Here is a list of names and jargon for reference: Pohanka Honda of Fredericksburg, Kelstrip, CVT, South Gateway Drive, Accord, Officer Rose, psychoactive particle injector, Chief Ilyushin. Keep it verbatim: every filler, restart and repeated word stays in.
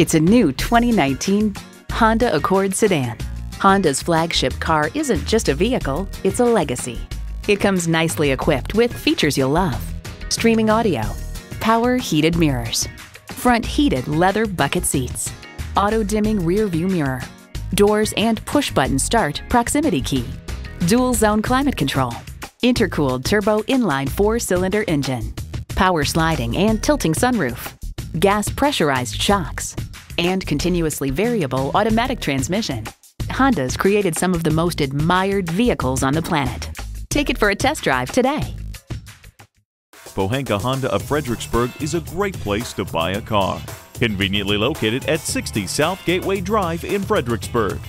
It's a new twenty nineteen Honda Accord sedan. Honda's flagship car isn't just a vehicle, it's a legacy. It comes nicely equipped with features you'll love. Streaming audio, power heated mirrors, front heated leather bucket seats, auto-dimming rear view mirror, doors and push-button start proximity key, dual zone climate control, intercooled turbo inline four-cylinder engine, power sliding and tilting sunroof, gas pressurized shocks, and continuously variable automatic transmission. Honda's created some of the most admired vehicles on the planet. Take it for a test drive today. Pohanka Honda of Fredericksburg is a great place to buy a car. Conveniently located at sixty South Gateway Drive in Fredericksburg.